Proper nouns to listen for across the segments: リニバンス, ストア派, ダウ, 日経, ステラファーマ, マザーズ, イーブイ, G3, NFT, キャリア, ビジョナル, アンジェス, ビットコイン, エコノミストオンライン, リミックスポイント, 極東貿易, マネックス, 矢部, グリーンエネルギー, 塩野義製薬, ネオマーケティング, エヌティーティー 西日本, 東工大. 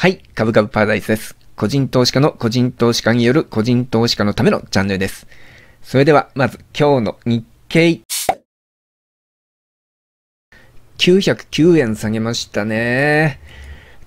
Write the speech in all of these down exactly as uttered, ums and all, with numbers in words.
はい、株株パラダイスです。個人投資家の個人投資家による個人投資家のためのチャンネルです。それでは、まず今日の日経。きゅうひゃくきゅうえん下げましたね。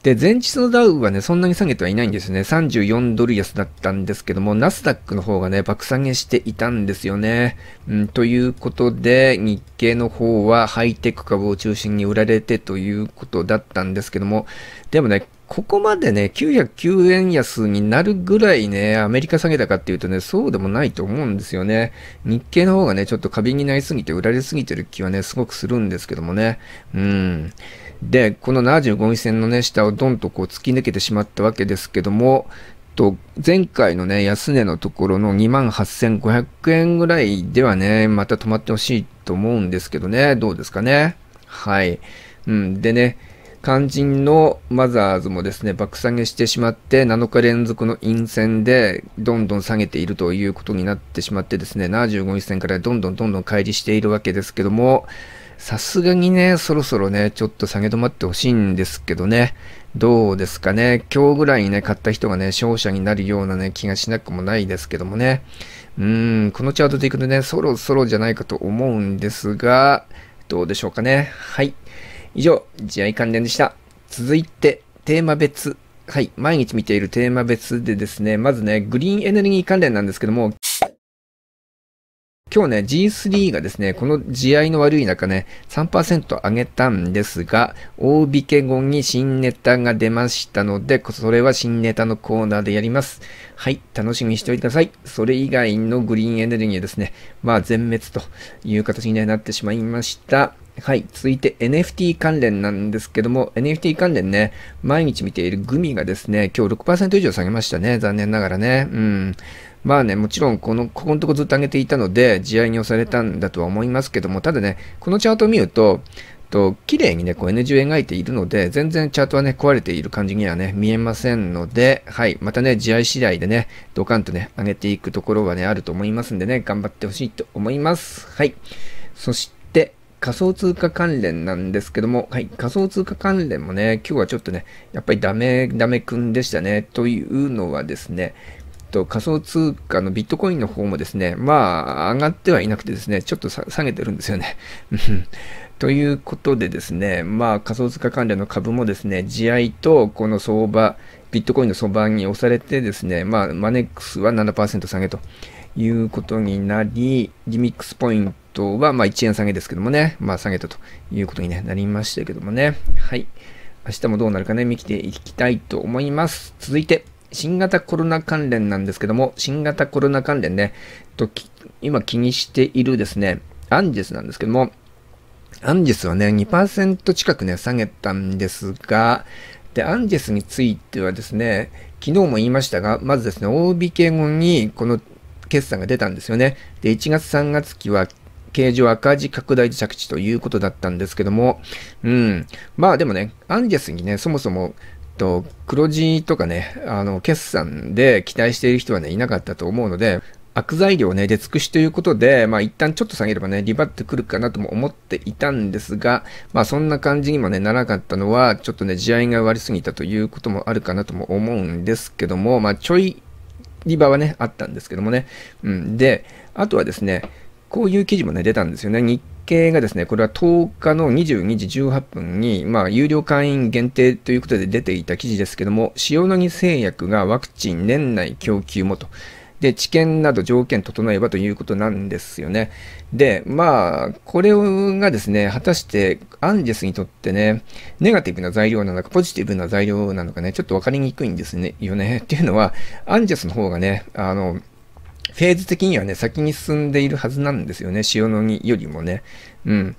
で、前日のダウはね、そんなに下げてはいないんですね。さんじゅうよんドル安だったんですけども、ナスダックの方がね、爆下げしていたんですよね。うん、ということで、日経の方はハイテク株を中心に売られてということだったんですけども、でもね、ここまでね、きゅうひゃくきゅうえん安になるぐらいね、アメリカ下げたかっていうとね、そうでもないと思うんですよね。日経の方がね、ちょっと過敏になりすぎて売られすぎてる気はね、すごくするんですけどもね。うん。で、このななじゅうごにち線のね、下をドンとこう突き抜けてしまったわけですけども、と前回のね、安値のところの にまんはっせんごひゃくえんぐらいではね、また止まってほしいと思うんですけどね、どうですかね。はい。うん。でね、肝心のマザーズもですね、爆下げしてしまって、なのか連続の陰線で、どんどん下げているということになってしまってですね、ななじゅうごにち線からどんどんどんどん乖離しているわけですけども、さすがにね、そろそろね、ちょっと下げ止まってほしいんですけどね、どうですかね、今日ぐらいにね、買った人がね、勝者になるようなね、気がしなくもないですけどもね、うーん、このチャートでいくとね、そろそろじゃないかと思うんですが、どうでしょうかね、はい。以上、慈愛関連でした。続いて、テーマ別。はい、毎日見ているテーマ別でですね、まずね、グリーンエネルギー関連なんですけども、今日ね、ジースリー がですね、この慈愛の悪い中ね、さんパーセント 上げたんですが、大引け後に新ネタが出ましたので、それは新ネタのコーナーでやります。はい、楽しみにしておいてください。それ以外のグリーンエネルギーですね、まあ全滅という形になってしまいました。はい。続いて エヌエフティー 関連なんですけども、エヌエフティー 関連ね、毎日見ているグミがですね、今日 ろくパーセント 以上下げましたね。残念ながらね。うん。まあね、もちろん、この、ここのとこずっと上げていたので、地合いに押されたんだとは思いますけども、ただね、このチャートを見ると、と綺麗にね、こう エヌじゅう 描いているので、全然チャートはね、壊れている感じにはね、見えませんので、はい。またね、地合い次第でね、ドカンとね、上げていくところはね、あると思いますんでね、頑張ってほしいと思います。はい。そして、仮想通貨関連なんですけども、はい、仮想通貨関連もね、今日はちょっとね、やっぱりダメ、ダメくんでしたね。というのはですね、と仮想通貨のビットコインの方もですね、まあ、上がってはいなくてですね、ちょっと下げてるんですよね。ということでですね、まあ、仮想通貨関連の株もですね、地合いとこの相場、ビットコインの相場に押されてですね、まあ、マネックスは ななパーセント 下げということになり、リミックスポイント、あとは、まあいちえん下げですけどもね、まあ下げたということになりましたけどもね。はい。明日もどうなるかね、見ていきたいと思います。続いて、新型コロナ関連なんですけども、新型コロナ関連ね、と今気にしているですね、アンジェスなんですけども、アンジェスはね、にパーセント 近くね、下げたんですが、で、アンジェスについてはですね、昨日も言いましたが、まずですね、大引け後にこの決算が出たんですよね。で、いちがつさんがつ期は、経常赤字拡大で着地ということだったんですけども、うん。まあでもね、アンジェスにね、そもそも、と、黒字とかね、あの、決算で期待している人はね、いなかったと思うので、悪材料をね、出尽くしということで、まあ一旦ちょっと下げればね、リバってくるかなとも思っていたんですが、まあそんな感じにもね、ならなかったのは、ちょっとね、地合いが悪すぎたということもあるかなとも思うんですけども、まあちょい、リバはね、あったんですけどもね。うん。で、あとはですね、こういう記事もね、出たんですよね。日経がですね、これはとおかのにじゅうにじじゅうはっぷんに、まあ、有料会員限定ということで出ていた記事ですけども、塩野義製薬がワクチン年内供給もと。で、治験など条件整えばということなんですよね。で、まあ、これがですね、果たしてアンジェスにとってね、ネガティブな材料なのか、ポジティブな材料なのかね、ちょっとわかりにくいんですね、よね。っていうのは、アンジェスの方がね、あの、フェーズ的にはね、先に進んでいるはずなんですよね。塩野義よりもね。うん。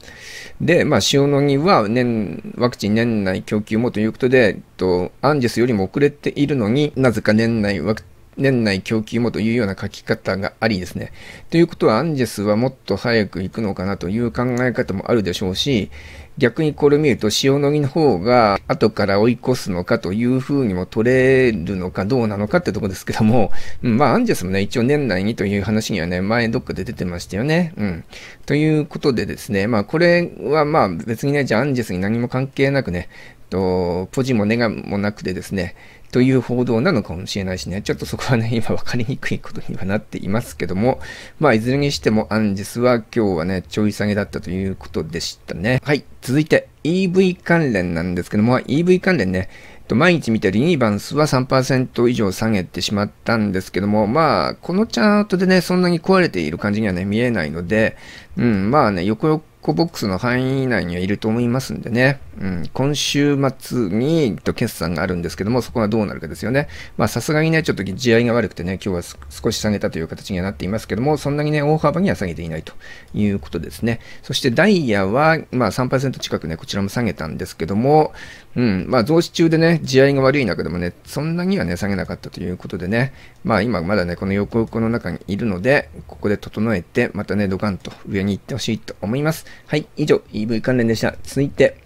で、まあ、塩野義は年、ワクチン年内供給もということで、と、アンジェスよりも遅れているのになぜか年内ワク、年内供給もというような書き方がありですね。ということは、アンジェスはもっと早く行くのかなという考え方もあるでしょうし、逆にこれを見ると、塩野義の方が後から追い越すのかというふうにも取れるのかどうなのかってとこですけども、うん、まあ、アンジェスもね、一応年内にという話にはね、前どっかで出てましたよね。うん。ということでですね、まあ、これはまあ別にね、じゃあアンジェスに何も関係なくね、とポジもネガもなくてですね、という報道なのかもしれないしね、ちょっとそこはね、今分かりにくいことにはなっていますけども、まあ、いずれにしてもアンジェスは今日はね、ちょい下げだったということでしたね。はい、続いて イーブイ 関連なんですけども、イーブイ 関連ね、毎日見てるリニバンスは さんパーセント 以上下げてしまったんですけども、まあ、このチャートでね、そんなに壊れている感じにはね、見えないので、うん、まあね、横横ボックスの範囲内にはいると思いますんでね、うん、今週末に決算があるんですけども、そこがどうなるかですよね。まあ、さすがにね、ちょっと地合いが悪くてね、今日は少し下げたという形にはなっていますけども、そんなにね、大幅には下げていないということですね。そしてダイヤは、まあ さんパーセント 近くね、こちらも下げたんですけども、うん、まあ、増資中でね、地合いが悪い中でもね、そんなにはね、下げなかったということでね、まあ、今まだね、この横横の中にいるので、ここで整えて、またね、ドカンと上に行ってほしいと思います。はい、以上、イーブイ 関連でした。続いて、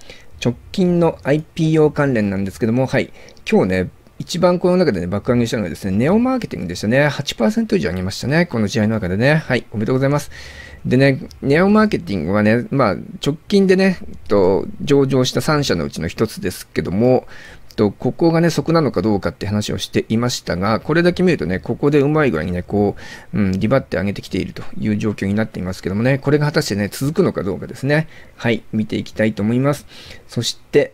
直近の アイピーオー 関連なんですけども、はい、今日ね、一番この中でね、爆上げしたのがですね、ネオマーケティングでしたね。はちパーセント 以上上げましたね、この試合の中でね。はい、おめでとうございます。でね、ネオマーケティングはね、まあ、直近でね、と上場したさん社のうちのひとつですけども、とここがね、底なのかどうかって話をしていましたが、これだけ見るとね、ここでうまい具合にね、こう、うん、リバって上げてきているという状況になっていますけどもね、これが果たしてね、続くのかどうかですね。はい、見ていきたいと思います。そして、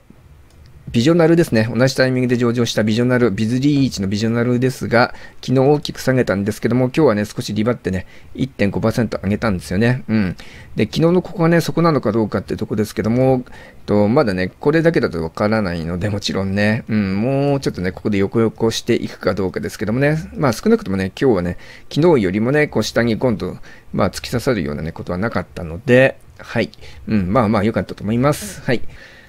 ビジョナルですね。同じタイミングで上場したビジョナル、ビズリーチのビジョナルですが、昨日大きく下げたんですけども、今日はね、少しリバってね、いってんごパーセント 上げたんですよね。うん。で、昨日のここがね、そこなのかどうかっていうとこですけども、とまだね、これだけだとわからないので、もちろんね、うん、もうちょっとね、ここで横横していくかどうかですけどもね、まあ少なくともね、今日はね、昨日よりもね、こう下に今度、まあ突き刺さるようなね、ことはなかったので、はい。うん、まあまあ良かったと思います。はい。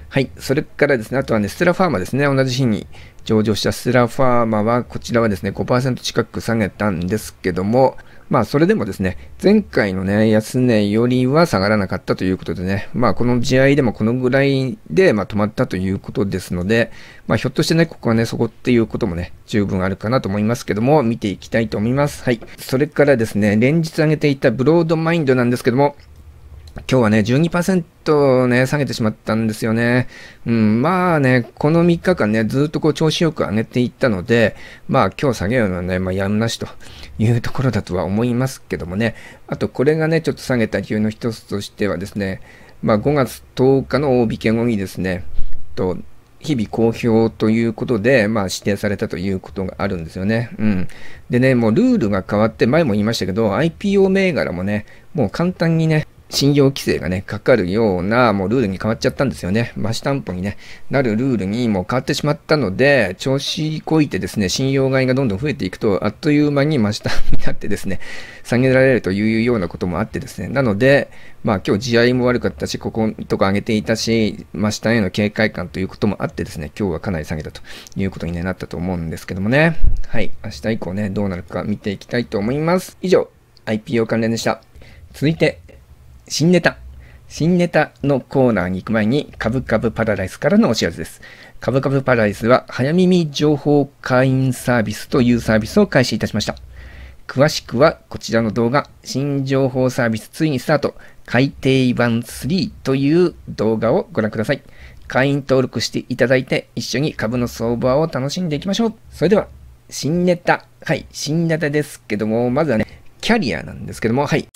はい。それからですね、あとはね、ステラファーマですね。同じ日に上場したステラファーマは、こちらはですね、ごパーセント 近く下げたんですけども、まあ、それでもですね、前回のね、安値よりは下がらなかったということでね、まあ、この試合でもこのぐらいで、まあ、止まったということですので、まあ、ひょっとしてね、ここはね、そこっていうこともね、十分あるかなと思いますけども、見ていきたいと思います。はい。それからですね、連日上げていたブロードマインドなんですけども、今日はね、じゅうにパーセント ね、下げてしまったんですよね。うん、まあね、このみっかかんね、ずっとこう調子よく上げていったので、まあ今日下げるのはね、まあやむなしというところだとは思いますけどもね。あとこれがね、ちょっと下げた理由の一つとしてはですね、まあごがつとおかの大引け後にですね、と日々公表ということで、まあ、指定されたということがあるんですよね。うん。でね、もうルールが変わって、前も言いましたけど、アイピーオー 銘柄もね、もう簡単にね、信用規制がね、かかるような、もうルールに変わっちゃったんですよね。増し担保に、ね、なるルールにもう変わってしまったので、調子こいてですね、信用買いがどんどん増えていくと、あっという間に増し担保になってですね、下げられるというようなこともあってですね、なので、まあ今日地合いも悪かったし、こことか上げていたし、増し担保への警戒感ということもあってですね、今日はかなり下げたということになったと思うんですけどもね。はい、明日以降ね、どうなるか見ていきたいと思います。以上、アイピーオー 関連でした。続いて、新ネタ。新ネタのコーナーに行く前に、株株パラダイスからのお知らせです。株株パラダイスは、早耳情報会員サービスというサービスを開始いたしました。詳しくは、こちらの動画、新情報サービスついにスタート、改訂版スリーという動画をご覧ください。会員登録していただいて、一緒に株の相場を楽しんでいきましょう。それでは、新ネタ。はい、新ネタですけども、まずはね、キャリアなんですけども、はい。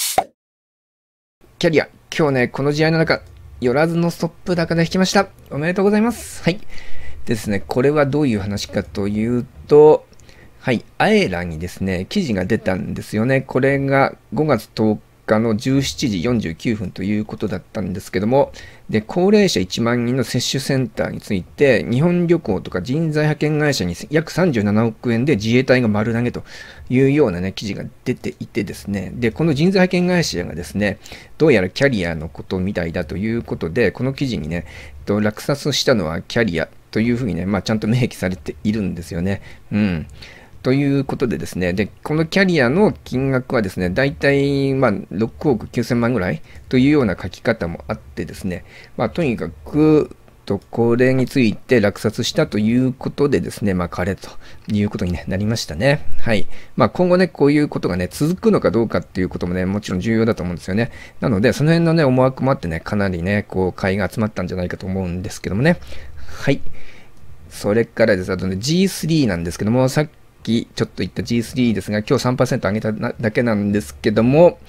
キャリア、今日ね、この試合の中、寄らずのストップ高で引きました。おめでとうございます。はい。ですね、これはどういう話かというと、はい、アエラにですね、記事が出たんですよね。これがごがつとおかのじゅうしちじよんじゅうきゅうふんということだったんですけども、で、高齢者いちまんにんの接種センターについて、日本旅行とか人材派遣会社に約さんじゅうななおくえんで自衛隊が丸投げというようなね、記事が出ていてですね、で、この人材派遣会社がですね、どうやらキャリアのことみたいだということで、この記事にね、と落札したのはキャリアというふうにね、まあちゃんと明記されているんですよね。うん。ということでですね、で、このキャリアの金額はですね、だいたいまあろくおくきゅうせんまんぐらいというような書き方もあってですね、まあとにかく、と、これについて落札したということでですね、まあ、枯れということになりましたね。はい。まあ、今後ね、こういうことがね、続くのかどうかっていうこともね、もちろん重要だと思うんですよね。なので、その辺のね、思惑もあってね、かなりね、こう、買いが集まったんじゃないかと思うんですけどもね。はい。それからです、あとね、ジースリー なんですけども、さっきちょっと言った ジースリー ですが、今日 さんパーセント 上げただけなんですけども、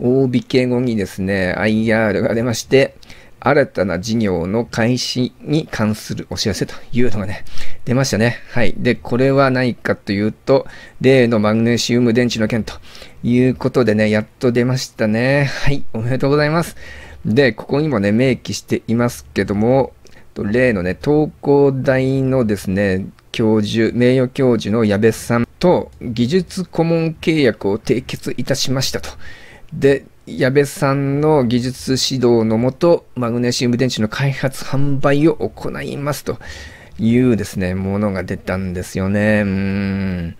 大引け後にですね、アイアール が出まして、新たな事業の開始に関するお知らせというのがね、出ましたね。はい。で、これは何かというと、例のマグネシウム電池の件ということでね、やっと出ましたね。はい。おめでとうございます。で、ここにもね、明記していますけども、例のね、東工大のですね、教授、名誉教授の矢部さんと技術顧問契約を締結いたしましたと。で、矢部さんの技術指導のもと、マグネシウム電池の開発、販売を行いますというですね、ものが出たんですよね。うーん。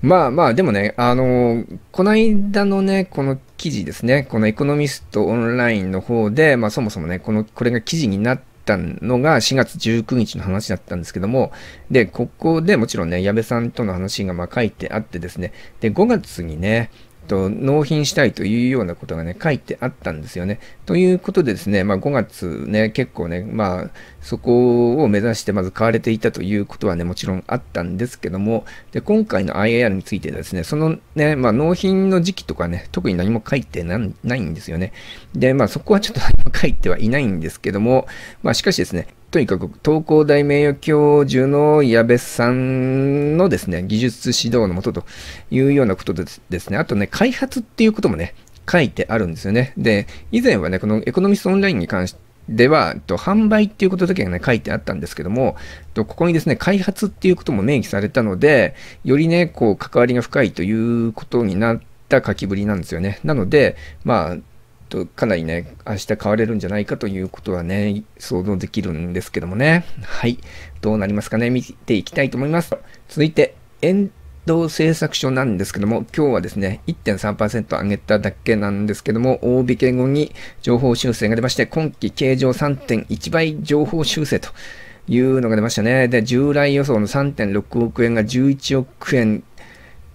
まあまあ、でもね、あの、この間のね、この記事ですね、このエコノミストオンラインの方で、まあそもそもね、この、これが記事になって、のがしがつじゅうくにちの話だったんですけども、で、ここでもちろんね、矢部さんとの話がまあ書いてあってですね、で、ごがつにね、と納品したいというようなことがね、書いてあったんですよね。ということでですね、まあごがつね、結構ね、まあそこを目指してまず買われていたということはね、もちろんあったんですけども、で、今回の アイアール についてですね、そのね、まあ納品の時期とかね、特に何も書いてな、ないんですよね。で、まあそこはちょっと何も書いてはいないんですけども、まあしかしですね、とにかく、東工大名誉教授の矢部さんのですね、技術指導のもとというようなことでですね、あとね、開発っていうこともね、書いてあるんですよね。で、以前はね、このエコノミストオンラインに関しては、と販売っていうことだけがね、書いてあったんですけども、とここにですね、開発っていうことも明記されたので、よりね、こう、関わりが深いということになった書きぶりなんですよね。なので、まあ、かなりね、明日買われるんじゃないかということはね、想像できるんですけどもね。はい。どうなりますかね。見ていきたいと思います。続いて、遠藤製作所なんですけども、今日はですね、いってんさんパーセント 上げただけなんですけども、大引け後に情報修正が出まして、今期計上 さんてんいちばい情報修正というのが出ましたね。で、従来予想の さんてんろくおくえんがじゅういちおくえん。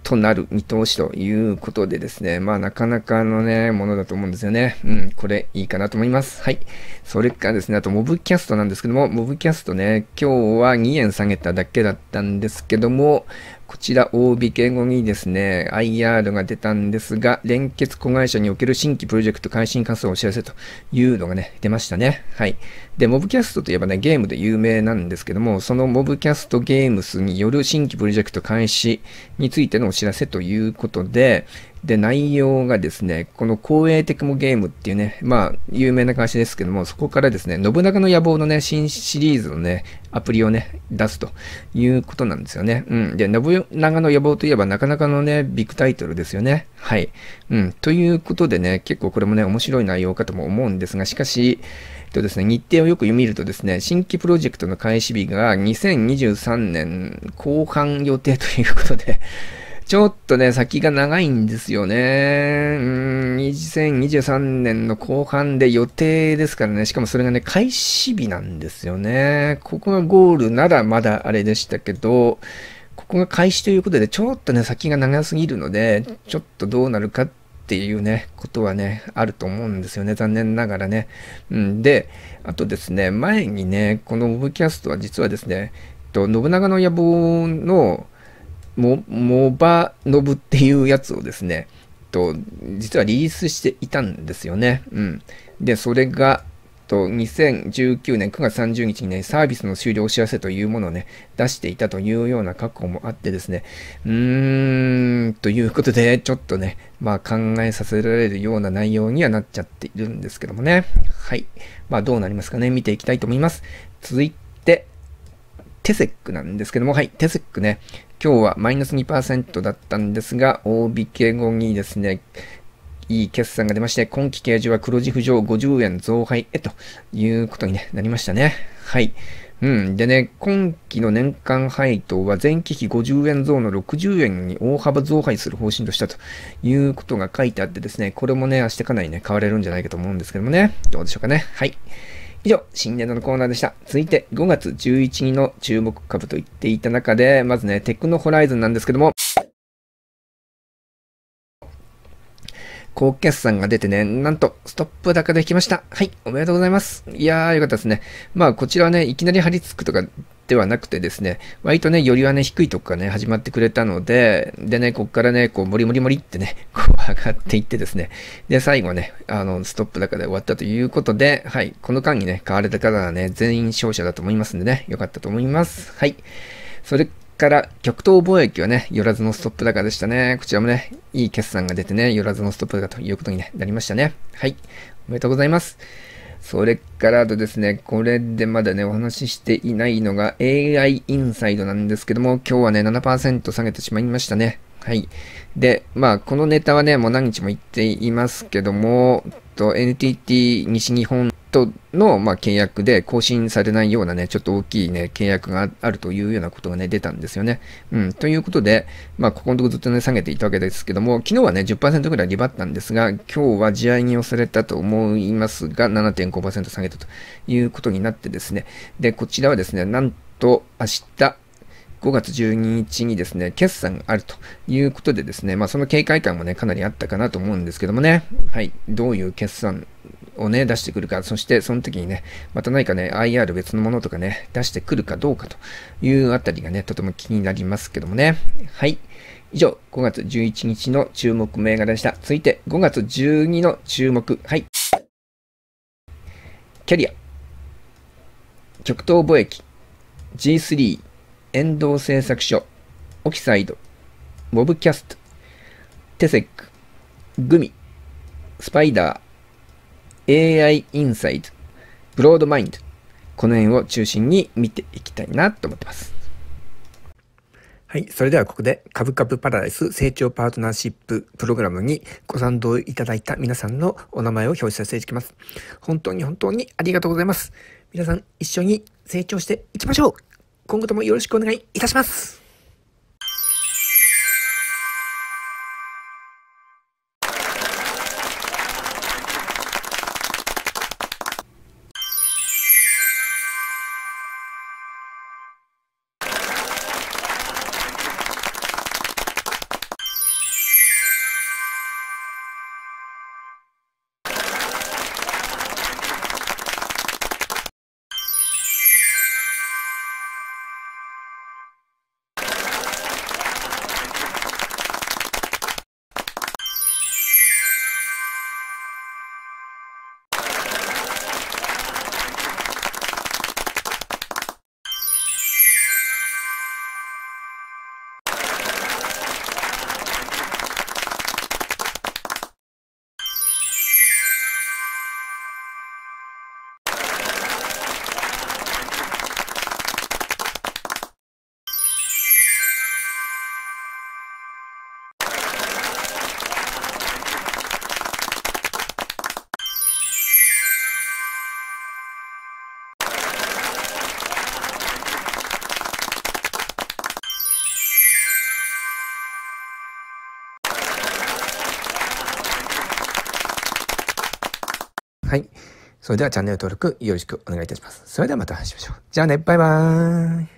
となる見通しということでですね。まあなかなかのね、ものだと思うんですよね。うん、これいいかなと思います。はい。それからですね、あとモブキャストなんですけども、モブキャストね、今日はにえん下げただけだったんですけども、こちら大引け後にですね、アイアール が出たんですが、連結子会社における新規プロジェクト開始に関するお知らせというのがね、出ましたね。はい。で、モブキャストといえばね、ゲームで有名なんですけども、そのモブキャストゲームスによる新規プロジェクト開始についてのお知らせということで、で、内容がですね、この光栄テクモゲームっていうね、まあ、有名な会社ですけども、そこからですね、信長の野望のね、新シリーズのね、アプリをね、出すということなんですよね。うん。で、信長の野望といえばなかなかのね、ビッグタイトルですよね。はい。うん。ということでね、結構これもね、面白い内容かとも思うんですが、しかし、えっとですね、日程をよく見るとですね、新規プロジェクトの開始日がにせんにじゅうさんねんこうはん予定ということで、ちょっとね、先が長いんですよね。うーん、にせんにじゅうさんねんの後半で予定ですからね。しかもそれがね、開始日なんですよね。ここがゴールならまだあれでしたけど、ここが開始ということで、ちょっとね、先が長すぎるので、ちょっとどうなるかっていうね、ことはね、あると思うんですよね。残念ながらね。うんで、あとですね、前にね、このモブキャストは実はですね、と信長の野望のモ, モバノブっていうやつをですね、と、実はリリースしていたんですよね。うん。で、それが、と、にせんじゅうきゅうねんくがつさんじゅうにちにね、サービスの終了お知らせというものをね、出していたというような過去もあってですね、うーん、ということで、ちょっとね、まあ考えさせられるような内容にはなっちゃっているんですけどもね。はい。まあどうなりますかね、見ていきたいと思います。続いて、テセックなんですけども、はい、テセックね、今日はマイナス にパーセント だったんですが、大引け後にですね、いい決算が出まして、今期計上は黒字浮上ごじゅうえんぞうはいへということになりましたね。はい。うん。でね、今期の年間配当は前期比ごじゅうえんぞうのろくじゅうえんに大幅増配する方針としたということが書いてあってですね、これもね、明日かなりね、買われるんじゃないかと思うんですけどもね、どうでしょうかね。はい。以上、新ネタのコーナーでした。続いてごがつじゅういちにちの注目株と言っていた中で、まずね、テクノホライズンなんですけども、高決算が出てね、なんと、ストップ高で引きました。はい、おめでとうございます。いやー、よかったですね。まあ、こちらはね、いきなり張り付くとかではなくてですね、割とね、よりはね、低いとこからね、始まってくれたので、でね、こっからね、こう、もりもりもりってね、こう、上がっていってですね、で、最後ね、あの、ストップ高で終わったということで、はい、この間にね、買われた方はね、全員勝者だと思いますんでね、よかったと思います。はい。それから、極東貿易はね、よらずのストップ高でしたね。こちらもね、いい決算が出てね、よらずのストップ高ということになりましたね。はい。おめでとうございます。それからあとですね、これでまだね、お話ししていないのが エーアイ インサイドなんですけども、今日はね、ななパーセント 下げてしまいましたね。はい。で、まあ、このネタはね、もう何日も言っていますけども、エヌティーティー 西日本との、まあ、契約で更新されないようなね、ちょっと大きいね、契約があるというようなことがね、出たんですよね。うん。ということで、まあ、ここのところずっとね、下げていたわけですけども、昨日はね、じゅっパーセント ぐらい利張ったんですが、今日は地合いに押されたと思いますが、ななてんごパーセント 下げたということになってですね。で、こちらはですね、なんと明日、ごがつじゅうににちにですね、決算があるということでですね、まあその警戒感もね、かなりあったかなと思うんですけどもね、はい、どういう決算をね、出してくるか、そしてその時にね、また何かね、アイアール 別のものとかね、出してくるかどうかというあたりがね、とても気になりますけどもね、はい。以上、ごがつじゅういちにちの注目銘柄でした。続いて、ごがつじゅうににちの注目、はい。キャリア、極東貿易、ジースリー、遠藤製作所、オキサイド、モブキャスト、テセック、グミ、スパイダー、エーアイ インサイド、ブロードマインド、この辺を中心に見ていきたいなと思ってます。はい、それではここで株株パラダイス成長パートナーシッププログラムにご賛同いただいた皆さんのお名前を表示させていただきます。本当に本当にありがとうございます。皆さん一緒に成長していきましょう。今後ともよろしくお願いいたします。はい。それではチャンネル登録よろしくお願いいたします。それではまたお会いしましょう。じゃあね、バイバーイ。